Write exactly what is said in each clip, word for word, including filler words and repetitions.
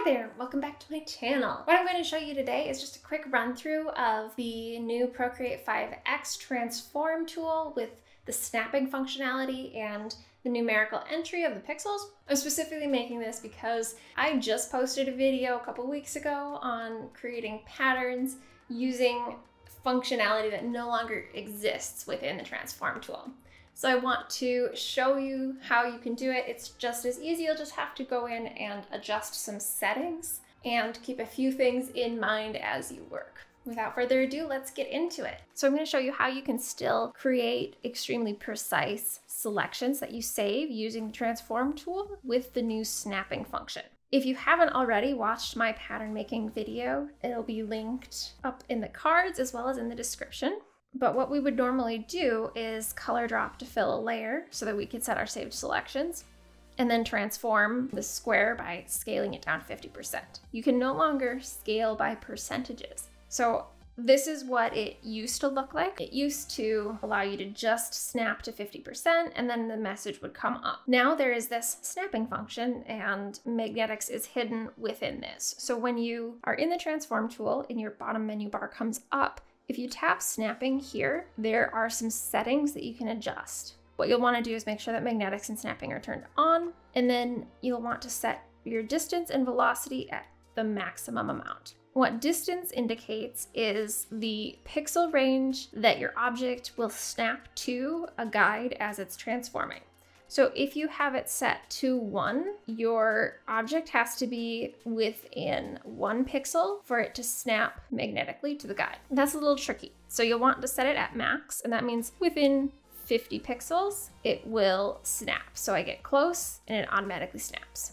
Hi there, welcome back to my channel. What I'm going to show you today is just a quick run through of the new Procreate five X transform tool with the snapping functionality and the numerical entry of the pixels. I'm specifically making this because I just posted a video a couple weeks ago on creating patterns using functionality that no longer exists within the transform tool. So I want to show you how you can do it. It's just as easy. You'll just have to go in and adjust some settings and keep a few things in mind as you work. Without further ado, let's get into it. So I'm going to show you how you can still create extremely precise selections that you save using the transform tool with the new snapping function. If you haven't already watched my pattern making video, it'll be linked up in the cards as well as in the description. But what we would normally do is color drop to fill a layer so that we could set our saved selections and then transform the square by scaling it down fifty percent. You can no longer scale by percentages. So this is what it used to look like. It used to allow you to just snap to fifty percent and then the message would come up. Now there is this snapping function and magnetics is hidden within this. So when you are in the transform tool and your bottom menu bar comes up, if you tap snapping here, there are some settings that you can adjust. What you'll want to do is make sure that magnetics and snapping are turned on, and then you'll want to set your distance and velocity at the maximum amount. What distance indicates is the pixel range that your object will snap to a guide as it's transforming. So if you have it set to one, your object has to be within one pixel for it to snap magnetically to the guide. That's a little tricky. So you'll want to set it at max, and that means within fifty pixels, it will snap. So I get close and it automatically snaps.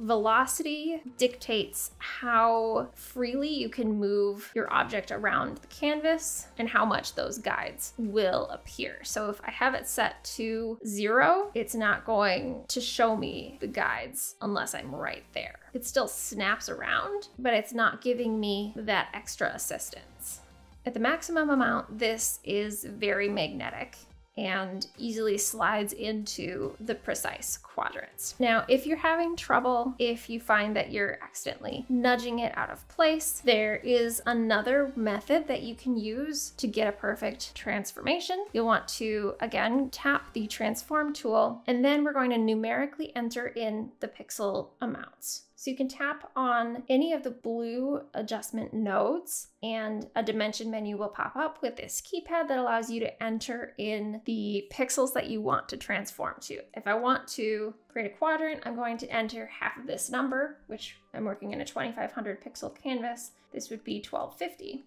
Velocity dictates how freely you can move your object around the canvas and how much those guides will appear. So if I have it set to zero, it's not going to show me the guides unless I'm right there. It still snaps around, but it's not giving me that extra assistance. At the maximum amount, this is very magnetic and easily slides into the precise quadrants. Now, if you're having trouble, if you find that you're accidentally nudging it out of place, there is another method that you can use to get a perfect transformation. You'll want to, again, tap the transform tool, and then we're going to numerically enter in the pixel amounts. So you can tap on any of the blue adjustment nodes and a dimension menu will pop up with this keypad that allows you to enter in the pixels that you want to transform to. If I want to create a quadrant, I'm going to enter half of this number, which I'm working in a twenty-five hundred pixel canvas. This would be twelve fifty.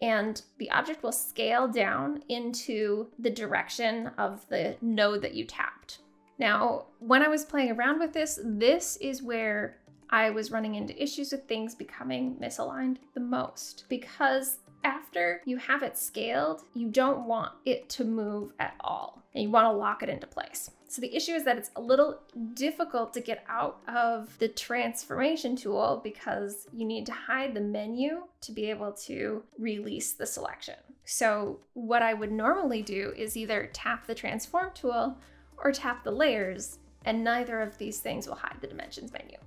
And the object will scale down into the direction of the node that you tapped. Now, when I was playing around with this, this is where I was running into issues with things becoming misaligned the most, because after you have it scaled, you don't want it to move at all, and you want to lock it into place. So the issue is that it's a little difficult to get out of the transformation tool because you need to hide the menu to be able to release the selection. So what I would normally do is either tap the transform tool or tap the layers, and neither of these things will hide the dimensions menu.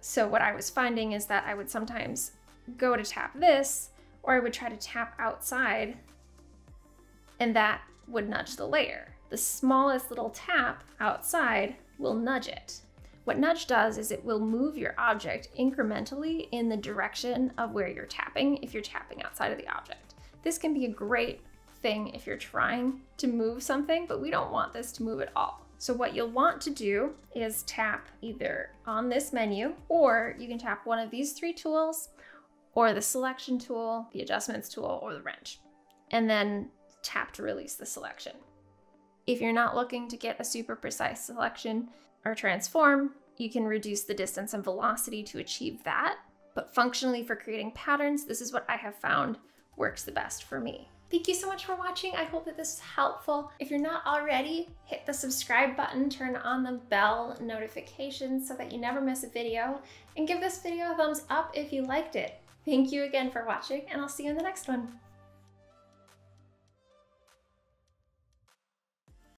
So what I was finding is that I would sometimes go to tap this, or I would try to tap outside, and that would nudge the layer. The smallest little tap outside will nudge it. What nudge does is it will move your object incrementally in the direction of where you're tapping if you're tapping outside of the object. This can be a great thing if you're trying to move something, but we don't want this to move at all. So what you'll want to do is tap either on this menu, or you can tap one of these three tools, or the selection tool, the adjustments tool, or the wrench, and then tap to release the selection. If you're not looking to get a super precise selection or transform, you can reduce the distance and velocity to achieve that. But functionally, for creating patterns, this is what I have found works the best for me. Thank you so much for watching. I hope that this is helpful. If you're not already, hit the subscribe button, turn on the bell notifications so that you never miss a video, and give this video a thumbs up if you liked it. Thank you again for watching, and I'll see you in the next one.